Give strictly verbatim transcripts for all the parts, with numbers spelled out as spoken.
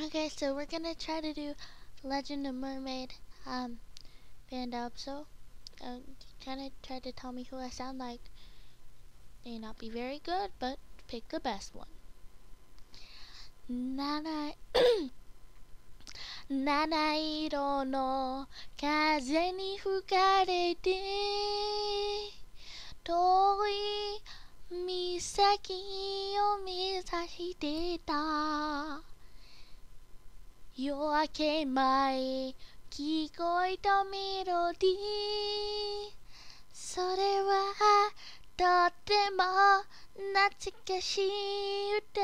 Okay, so we're gonna try to do Legend of Mermaid um, band up, so um, kind of try to tell me who I sound like. May not be very good, but pick the best one. Nana Nanairo no kaze ni fukarete toi misaki o mezashite ta. 夜明け前聞こえたメロディー それはとても懐かしい歌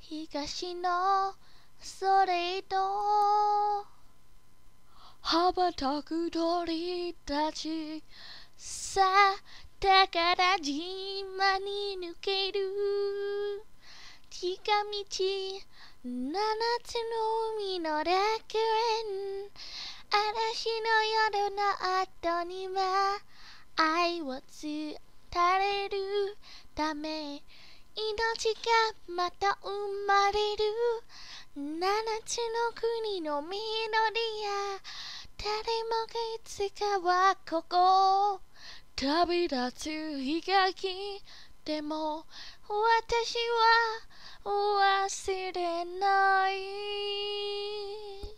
東のそれと羽ばたく鳥たち さあ宝島に抜ける 近道 七つの海の楽園 嵐の夜の後には 愛を伝えるため 命がまた生まれる 七つの国の実りや 誰もがいつかはここ 旅立つ日が来ても 私は 忘れない